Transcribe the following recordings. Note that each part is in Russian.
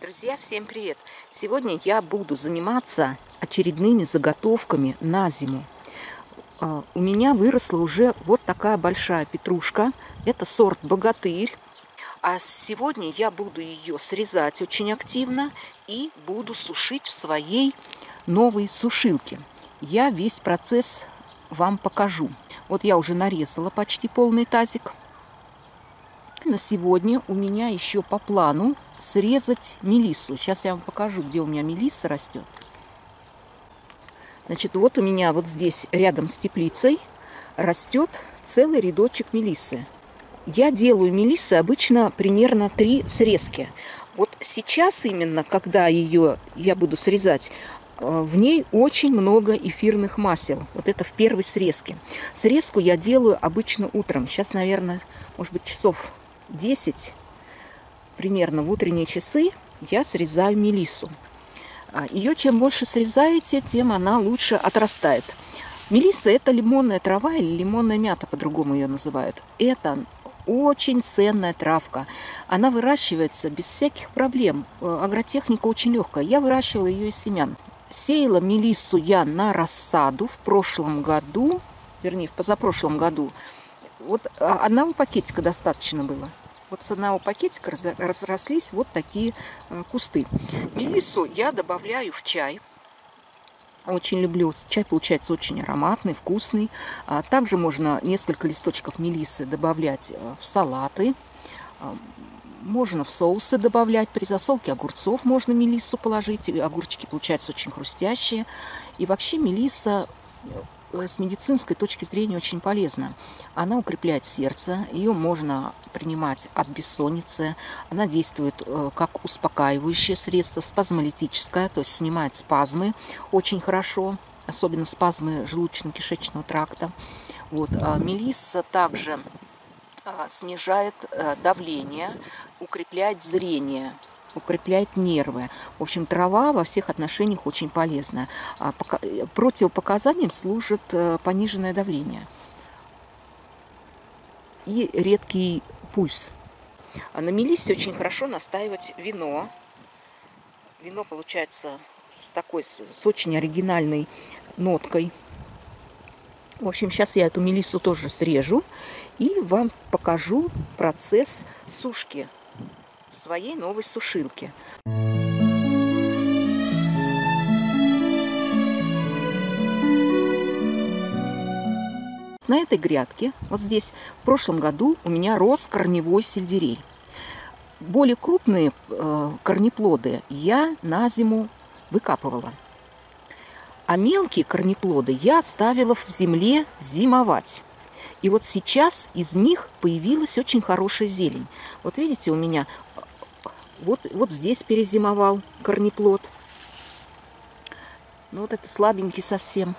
Друзья, всем привет! Сегодня я буду заниматься очередными заготовками на зиму. У меня выросла уже вот такая большая петрушка. Это сорт «Богатырь». А сегодня я буду ее срезать очень активно и буду сушить в своей новой сушилке. Я весь процесс вам покажу. Вот я уже нарезала почти полный тазик. На сегодня у меня еще по плану срезать мелиссу. Сейчас я вам покажу, где у меня мелисса растет. Значит, вот у меня вот здесь рядом с теплицей растет целый рядочек мелиссы. Я делаю мелиссы обычно примерно 3 срезки. Вот сейчас именно, когда ее я буду срезать, в ней очень много эфирных масел. Вот это в первой срезке. Срезку я делаю обычно утром. Сейчас, наверное, может быть, часов 10. Примерно в утренние часы я срезаю мелиссу. Ее чем больше срезаете, тем она лучше отрастает. Мелисса – это лимонная трава или лимонная мята, по-другому ее называют. Это очень ценная травка. Она выращивается без всяких проблем. Агротехника очень легкая. Я выращивала ее из семян. Сеяла мелиссу я на рассаду в прошлом году, вернее, в позапрошлом году. Вот одного пакетика достаточно было. Вот с одного пакетика разрослись вот такие кусты. Мелиссу я добавляю в чай. Очень люблю. Чай получается очень ароматный, вкусный. Также можно несколько листочков мелиссы добавлять в салаты. Можно в соусы добавлять. При засолке огурцов можно мелиссу положить. Огурчики получаются очень хрустящие. И вообще мелисса с медицинской точки зрения очень полезна. Она укрепляет сердце, ее можно принимать от бессонницы, она действует как успокаивающее средство, спазмолитическое, то есть снимает спазмы очень хорошо, особенно спазмы желудочно-кишечного тракта. Вот. Мелисса также снижает давление, укрепляет зрение, укрепляет нервы. В общем, трава во всех отношениях очень полезна. Противопоказанием служит пониженное давление и редкий пульс. На мелиссе очень хорошо настаивать вино. Вино получается с очень оригинальной ноткой. В общем, сейчас я эту мелиссу тоже срежу и вам покажу процесс сушки в своей новой сушилке. На этой грядке, вот здесь, в прошлом году у меня рос корневой сельдерей. Более крупные корнеплоды я на зиму выкапывала. А мелкие корнеплоды я оставила в земле зимовать. И вот сейчас из них появилась очень хорошая зелень. Вот видите, у меня вот здесь перезимовал корнеплод. Ну вот это слабенький совсем.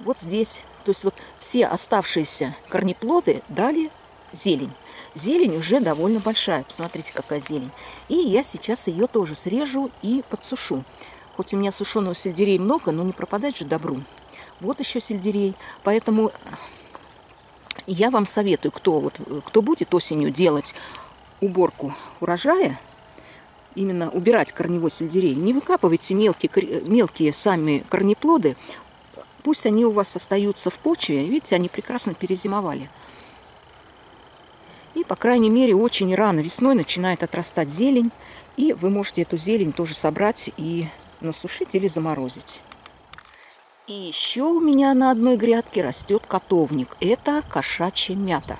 Вот здесь. То есть вот все оставшиеся корнеплоды дали зелень. Зелень уже довольно большая. Посмотрите, какая зелень. И я сейчас ее тоже срежу и подсушу. Хоть у меня сушеного сельдерея много, но не пропадать же добру. Вот еще сельдерей. Поэтому я вам советую, кто будет осенью делать уборку урожая, именно убирать корневой сельдерей, не выкапывайте мелкие сами корнеплоды, пусть они у вас остаются в почве, видите, они прекрасно перезимовали. И, по крайней мере, очень рано весной начинает отрастать зелень, и вы можете эту зелень тоже собрать и насушить или заморозить. И еще у меня на одной грядке растет котовник. Это кошачья мята.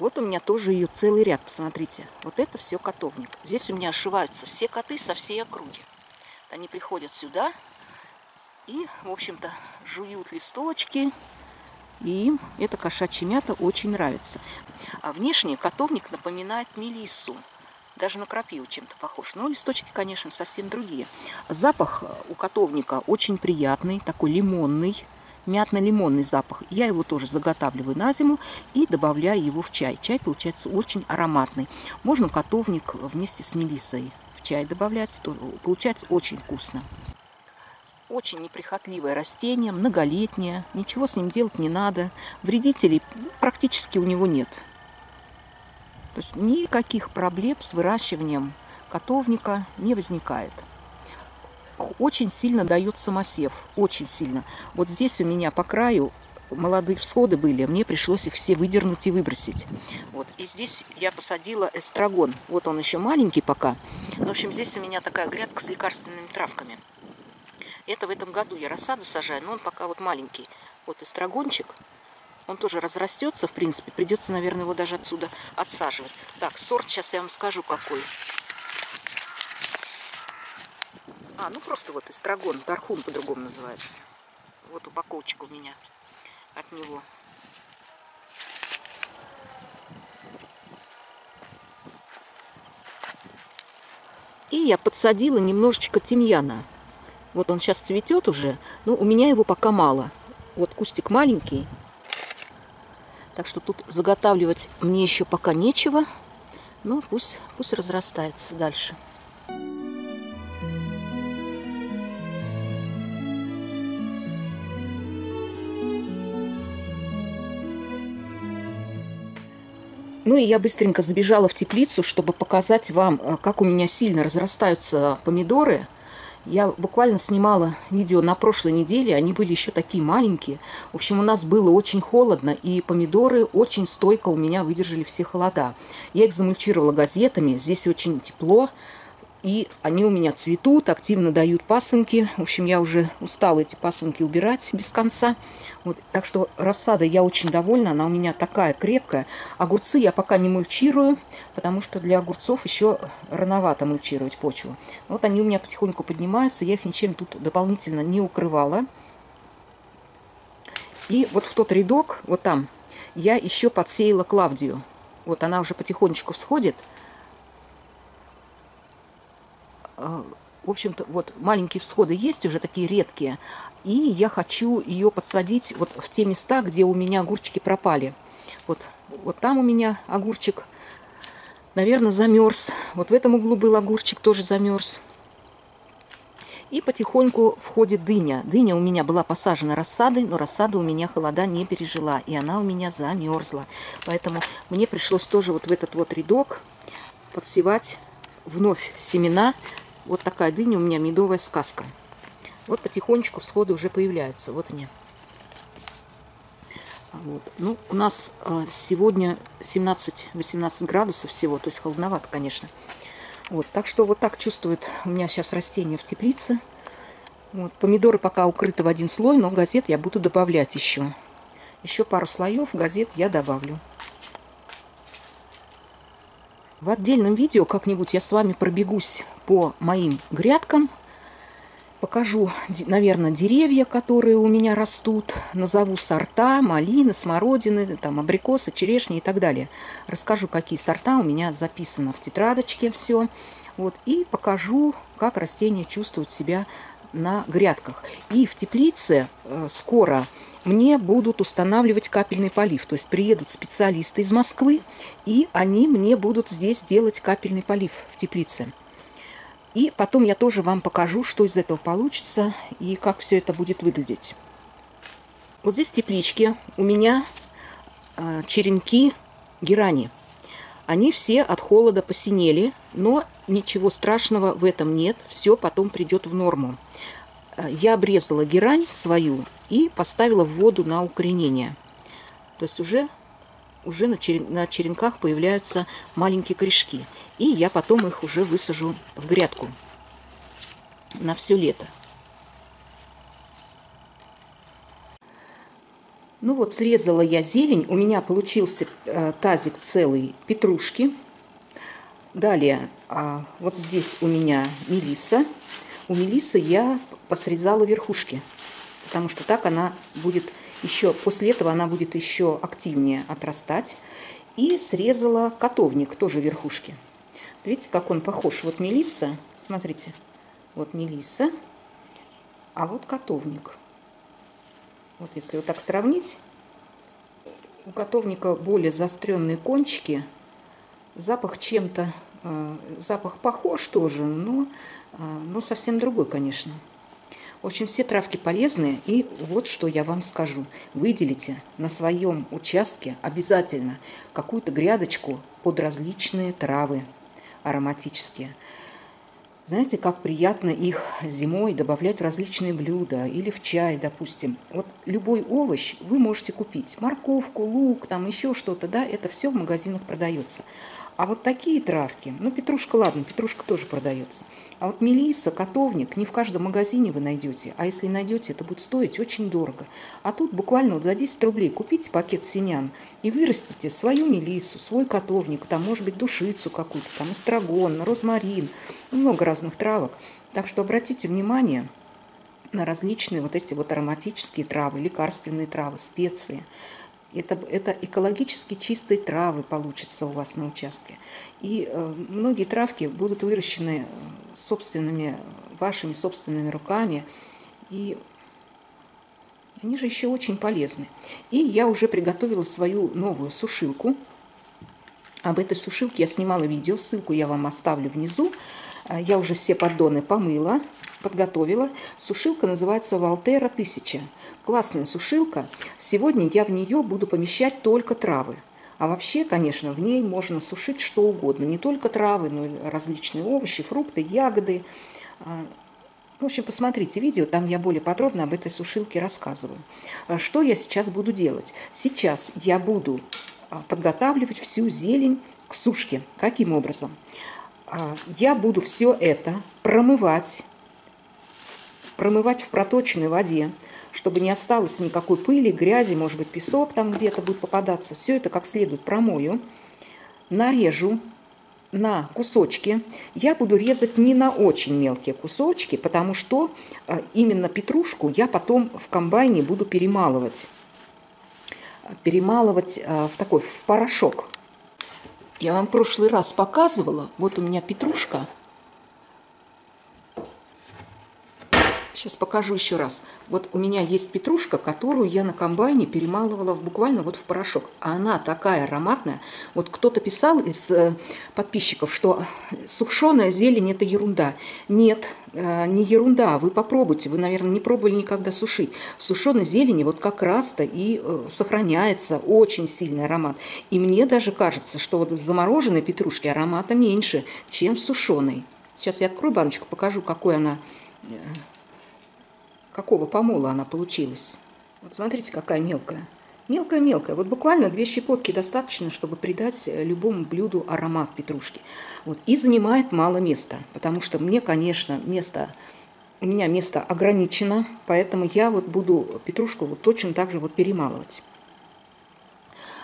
Вот у меня тоже ее целый ряд, посмотрите. Вот это все котовник. Здесь у меня ошиваются все коты со всей округи. Они приходят сюда и, в общем-то, жуют листочки. И им эта кошачья мята очень нравится. А внешне котовник напоминает мелиссу. Даже на крапиву чем-то похож. Но листочки, конечно, совсем другие. Запах у котовника очень приятный, такой лимонный, мятно-лимонный запах. Я его тоже заготавливаю на зиму и добавляю его в чай. Чай получается очень ароматный. Можно котовник вместе с мелиссой в чай добавлять. Получается очень вкусно. Очень неприхотливое растение, многолетнее. Ничего с ним делать не надо. Вредителей практически у него нет. То есть никаких проблем с выращиванием котовника не возникает. Очень сильно дает самосев, очень сильно. Вот здесь у меня по краю молодые всходы были, мне пришлось их все выдернуть и выбросить. Вот. И здесь я посадила эстрагон, вот он еще маленький пока. В общем, здесь у меня такая грядка с лекарственными травками. Это в этом году я рассаду сажаю, но он пока вот маленький. Вот эстрагончик, он тоже разрастется, в принципе, придется, наверное, его даже отсюда отсаживать. Так, сорт сейчас я вам скажу какой. Ну просто вот эстрагон, тархун по-другому называется. Вот упаковочка у меня от него. И я подсадила немножечко тимьяна. Вот он сейчас цветет уже, но у меня его пока мало. Вот кустик маленький. Так что тут заготавливать мне еще пока нечего. Но пусть разрастается дальше. Ну и я быстренько забежала в теплицу, чтобы показать вам, как у меня сильно разрастаются помидоры. Я буквально снимала видео на прошлой неделе, они были еще такие маленькие. В общем, у нас было очень холодно, и помидоры очень стойко у меня выдержали все холода. Я их замульчировала газетами, здесь очень тепло, и они у меня цветут, активно дают пасынки. В общем, я уже устала эти пасынки убирать без конца. Вот, так что рассада я очень довольна, она у меня такая крепкая. Огурцы я пока не мульчирую, потому что для огурцов еще рановато мульчировать почву. Вот они у меня потихоньку поднимаются, я их ничем тут дополнительно не укрывала. И вот в тот рядок, вот там, я еще подсеяла Клавдию. Вот она уже потихонечку всходит. В общем-то, вот маленькие всходы есть, уже такие редкие. И я хочу ее подсадить вот в те места, где у меня огурчики пропали. Вот там у меня огурчик, наверное, замерз. Вот в этом углу был огурчик, тоже замерз. И потихоньку входит дыня. Дыня у меня была посажена рассадой, но рассада у меня холода не пережила. И она у меня замерзла. Поэтому мне пришлось тоже вот в этот вот рядок подсевать вновь семена. Вот такая дыня у меня, медовая сказка. Вот потихонечку всходы уже появляются. Вот они. Вот. Ну, у нас сегодня 17-18 градусов всего. То есть холодновато, конечно. Вот. Так что вот так чувствует у меня сейчас растение в теплице. Вот. Помидоры пока укрыты в один слой, но газет я буду добавлять еще. Еще пару слоев газет я добавлю. В отдельном видео как-нибудь я с вами пробегусь по моим грядкам. Покажу, наверное, деревья, которые у меня растут. Назову сорта, малины, смородины, там, абрикосы, черешни и так далее. Расскажу, какие сорта у меня записано в тетрадочке все. Вот, и покажу, как растения чувствуют себя на грядках. И в теплице скоро мне будут устанавливать капельный полив. То есть приедут специалисты из Москвы, и они мне будут здесь делать капельный полив в теплице. И потом я тоже вам покажу, что из этого получится и как все это будет выглядеть. Вот здесь в тепличке у меня черенки герани. Они все от холода посинели, но ничего страшного в этом нет. Все потом придет в норму. Я обрезала герань свою и поставила в воду на укоренение. То есть уже на черенках появляются маленькие корешки. И я потом их уже высажу в грядку на все лето. Ну вот, срезала я зелень. У меня получился тазик целый петрушки. Далее вот здесь у меня мелисса. У мелиссы я посрезала верхушки, потому что так она будет еще, после этого она будет еще активнее отрастать. И срезала котовник, тоже верхушки. Видите, как он похож? Вот мелисса, смотрите, вот мелисса, а вот котовник. Вот если вот так сравнить, у котовника более заостренные кончики, запах чем-то, запах похож тоже, но совсем другой, конечно. В общем, все травки полезные, и вот что я вам скажу. Выделите на своем участке обязательно какую-то грядочку под различные травы. ароматические. Знаете, как приятно их зимой добавлять в различные блюда или в чай, допустим. Вот любой овощ вы можете купить. Морковку, лук, там еще что-то, да, это все в магазинах продается. А вот такие травки, ну, петрушка, ладно, петрушка тоже продается. А вот мелисса, котовник не в каждом магазине вы найдете. А если найдете, это будет стоить очень дорого. А тут буквально вот за 10 рублей купите пакет семян и вырастите свою мелиссу, свой котовник, там, может быть, душицу какую-то, там, эстрагон, розмарин, много разных травок. Так что обратите внимание на различные вот эти вот ароматические травы, лекарственные травы, специи. Это экологически чистые травы получатся у вас на участке. И многие травки будут выращены вашими собственными руками. И они же еще очень полезны. И я уже приготовила свою новую сушилку. Об этой сушилке я снимала видео, ссылку я вам оставлю внизу. Я уже все поддоны помыла, подготовила. Сушилка называется Волтера 1000. Классная сушилка. Сегодня я в нее буду помещать только травы. А вообще, конечно, в ней можно сушить что угодно. Не только травы, но и различные овощи, фрукты, ягоды. В общем, посмотрите видео, там я более подробно об этой сушилке рассказываю. Что я сейчас буду делать? Сейчас я буду подготавливать всю зелень к сушке. Каким образом? Я буду все это промывать в проточной воде, чтобы не осталось никакой пыли, грязи, может быть, песок там где-то будет попадаться. Все это как следует промою, нарежу на кусочки. Я буду резать не на очень мелкие кусочки, потому что именно петрушку я потом в комбайне буду перемалывать. Перемалывать в такой, в порошок. Я вам в прошлый раз показывала, вот у меня петрушка. Сейчас покажу еще раз. Вот у меня есть петрушка, которую я на комбайне перемалывала буквально вот в порошок. А она такая ароматная. Вот кто-то писал из подписчиков, что сушеная зелень – это ерунда. Нет, не ерунда. Вы попробуйте. Вы, наверное, не пробовали никогда сушить. В сушеной зелени вот как раз-то и сохраняется очень сильный аромат. И мне даже кажется, что вот в замороженной петрушке аромата меньше, чем в сушеной. Сейчас я открою баночку, покажу, какой она... Какого помола она получилась. Вот смотрите, какая мелкая. Мелкая-мелкая. Вот буквально 2 щепотки достаточно, чтобы придать любому блюду аромат петрушки. Вот. И занимает мало места. Потому что мне, конечно, место ограничено. Поэтому я вот буду петрушку вот точно так же вот перемалывать.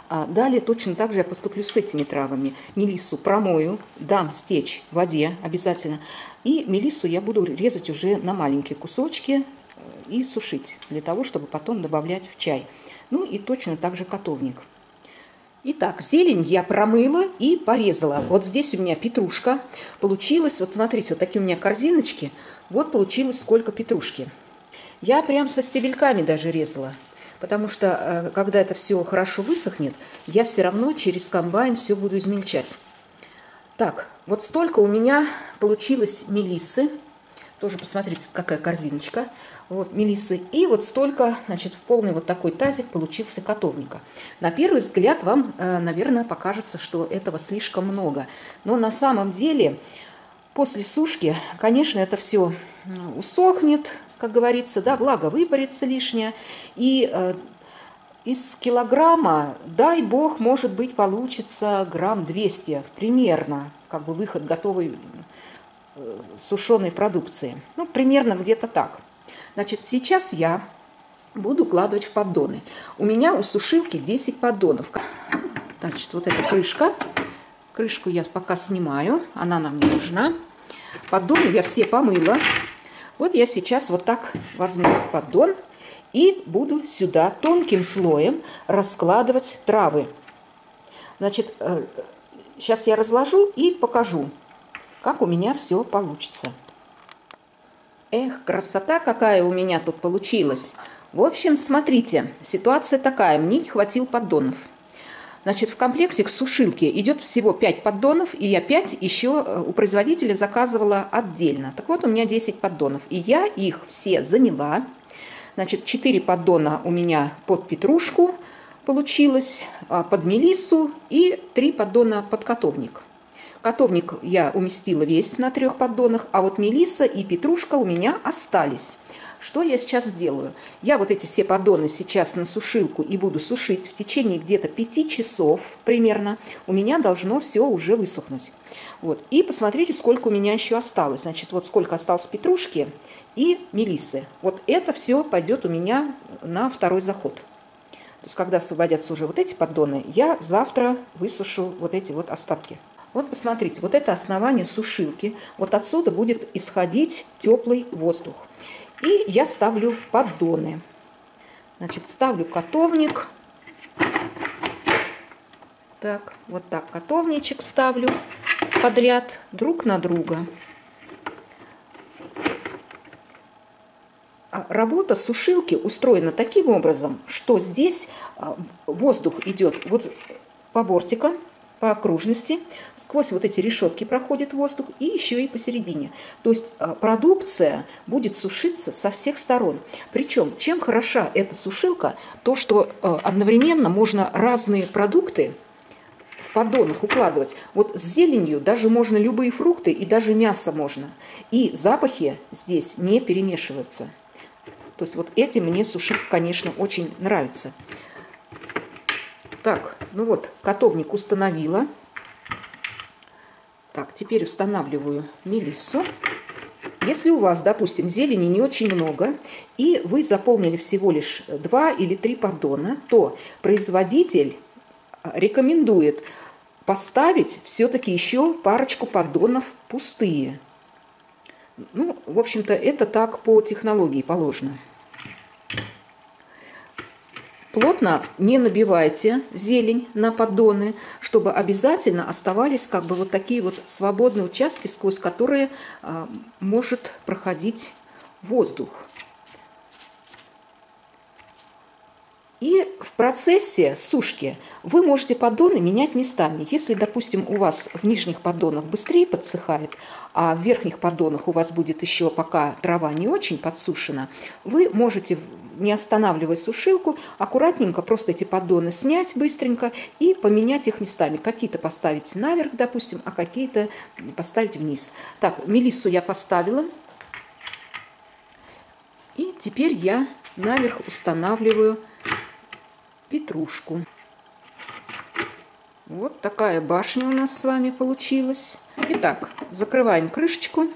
А далее точно так же я поступлю с этими травами. Мелиссу промою, дам стечь в воде обязательно. И мелиссу я буду резать уже на маленькие кусочки и сушить, для того, чтобы потом добавлять в чай. Ну и точно так же котовник. Итак, зелень я промыла и порезала. Вот здесь у меня петрушка. Получилось, вот смотрите, вот такие у меня корзиночки. Вот получилось сколько петрушки. Я прям со стебельками даже резала. Потому что, когда это все хорошо высохнет, я все равно через комбайн все буду измельчать. Так, вот столько у меня получилось мелиссы. Тоже посмотрите, какая корзиночка. Вот мелиссы. И вот столько, значит, полный вот такой тазик получился котовника. На первый взгляд вам, наверное, покажется, что этого слишком много. Но на самом деле, после сушки, конечно, это все усохнет, как говорится, да, влага выпарится лишняя. И из килограмма, дай бог, может быть, получится грамм 200 примерно, как бы выход готовой сушеной продукции. Ну, примерно где-то так. Значит, сейчас я буду укладывать в поддоны. У меня у сушилки 10 поддонов. Значит, вот эта крышка. Крышку я пока снимаю, она нам не нужна. Поддоны я все помыла. Вот я сейчас вот так возьму поддон и буду сюда тонким слоем раскладывать травы. Значит, сейчас я разложу и покажу, как у меня все получится. Эх, красота какая у меня тут получилась. В общем, смотрите, ситуация такая. Мне не хватило поддонов. Значит, в комплекте к сушилке идет всего 5 поддонов, и я 5 еще у производителя заказывала отдельно. Так вот, у меня 10 поддонов, и я их все заняла. Значит, 4 поддона у меня под петрушку получилось, под мелиссу и 3 поддона под котовник. Котовник я уместила весь на 3 поддонах, а вот мелисса и петрушка у меня остались. Что я сейчас сделаю? Я вот эти все поддоны сейчас на сушилку и буду сушить в течение где-то 5 часов примерно. У меня должно все уже высохнуть. Вот. И посмотрите, сколько у меня еще осталось. Значит, вот сколько осталось петрушки и мелиссы. Вот это все пойдет у меня на 2-й заход. То есть, когда освободятся уже вот эти поддоны, я завтра высушу вот эти вот остатки. Вот посмотрите, вот это основание сушилки. Вот отсюда будет исходить теплый воздух. И я ставлю поддоны. Значит, ставлю котовник. Так, вот так котовничек ставлю подряд друг на друга. Работа сушилки устроена таким образом, что здесь воздух идет вот по бортикам, по окружности, сквозь вот эти решетки проходит воздух и еще и посередине. То есть продукция будет сушиться со всех сторон. Причем, чем хороша эта сушилка, то что одновременно можно разные продукты в поддонах укладывать. Вот с зеленью даже можно любые фрукты и даже мясо можно. И запахи здесь не перемешиваются. То есть вот эти мне сушилка, конечно, очень нравится. Так, ну вот, котовник установила. Так, теперь устанавливаю мелиссу. Если у вас, допустим, зелени не очень много, и вы заполнили всего лишь 2 или 3 поддона, то производитель рекомендует поставить все-таки еще парочку поддонов пустые. Ну, в общем-то, это так по технологии положено. Плотно не набивайте зелень на поддоны, чтобы обязательно оставались как бы вот такие вот свободные участки, сквозь которые может проходить воздух. И в процессе сушки вы можете поддоны менять местами. Если, допустим, у вас в нижних поддонах быстрее подсыхает, а в верхних поддонах у вас будет еще пока трава не очень подсушена, вы можете, не останавливая сушилку, аккуратненько просто эти поддоны снять быстренько и поменять их местами. Какие-то поставить наверх, допустим, а какие-то поставить вниз. Так, мелиссу я поставила. И теперь я наверх устанавливаю петрушку. Вот такая башня у нас с вами получилась. Итак, закрываем крышечку.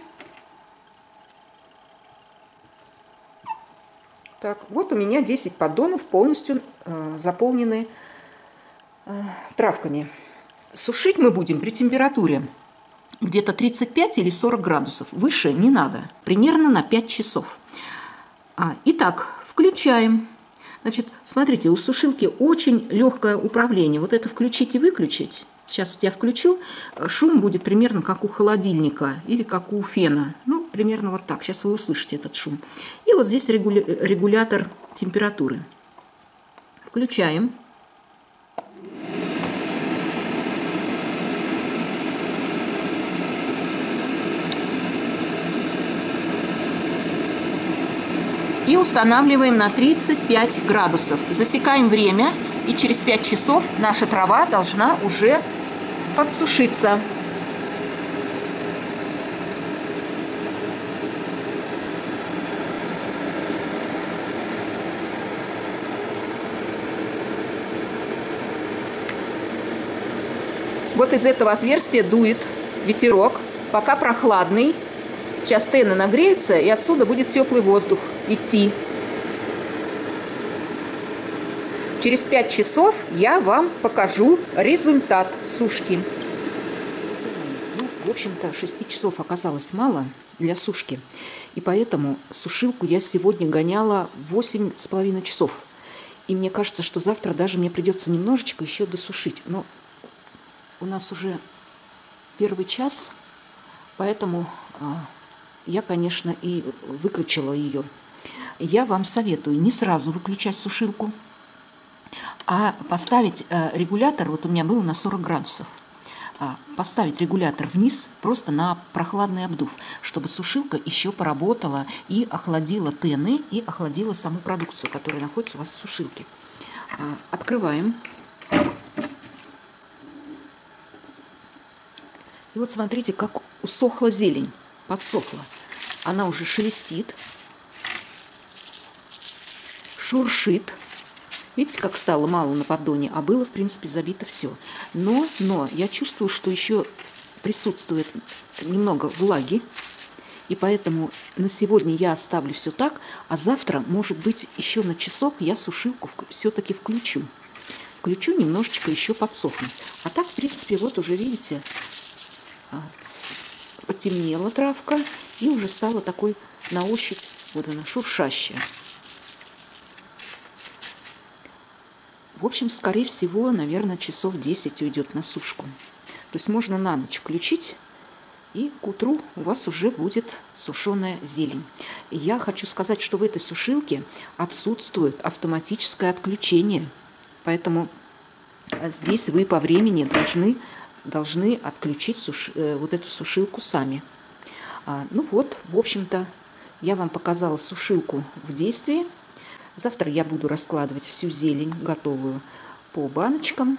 Так, вот у меня 10 поддонов полностью заполнены травками. Сушить мы будем при температуре где-то 35 или 40 градусов. Выше не надо. Примерно на 5 часов. Итак, включаем. Значит, смотрите, у сушилки очень легкое управление. Вот это включить и выключить. Сейчас я включу. Шум будет примерно как у холодильника или как у фена. Ну, примерно вот так. Сейчас вы услышите этот шум. И вот здесь регулятор температуры. Включаем. И устанавливаем на 35 градусов. Засекаем время, и через 5 часов наша трава должна уже подсушиться. Вот из этого отверстия дует ветерок, пока прохладный. Сейчас тена нагреется, и отсюда будет теплый воздух идти. Через 5 часов я вам покажу результат сушки. Ну, в общем-то, 6 часов оказалось мало для сушки. И поэтому сушилку я сегодня гоняла 8,5 часов. И мне кажется, что завтра даже мне придется немножечко еще досушить. Но у нас уже 1 час, поэтому я, конечно, и выключила ее. Я вам советую не сразу выключать сушилку, а поставить регулятор, вот у меня было на 40 градусов, поставить регулятор вниз просто на прохладный обдув, чтобы сушилка еще поработала и охладила тены, и охладила саму продукцию, которая находится у вас в сушилке. Открываем. И вот смотрите, как усохла зелень, подсохла. Она уже шелестит, шуршит. Видите, как стало мало на поддоне, а было, в принципе, забито все. Но я чувствую, что еще присутствует немного влаги. И поэтому на сегодня я оставлю все так, а завтра, может быть, еще на часок я сушилку все-таки включу. Включу немножечко еще подсохнуть. А так, в принципе, вот уже, видите, потемнела травка и уже стала такой на ощупь, вот она, шуршащая. В общем, скорее всего, наверное, часов 10 уйдет на сушку. То есть можно на ночь включить. И к утру у вас уже будет сушеная зелень. И я хочу сказать, что в этой сушилке отсутствует автоматическое отключение. Поэтому здесь вы по времени должны отключить вот эту сушилку сами. Ну вот, в общем-то, я вам показала сушилку в действии. Завтра я буду раскладывать всю зелень готовую по баночкам,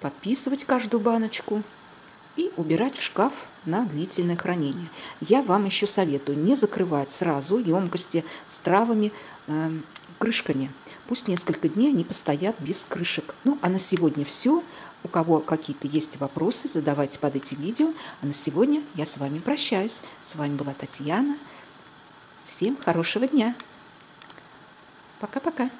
подписывать каждую баночку и убирать в шкаф на длительное хранение. Я вам еще советую не закрывать сразу емкости с травами, крышками. Пусть несколько дней они постоят без крышек. Ну, а на сегодня все. У кого какие-то есть вопросы, задавайте под этим видео. А на сегодня я с вами прощаюсь. С вами была Татьяна. Всем хорошего дня. Пока-пока.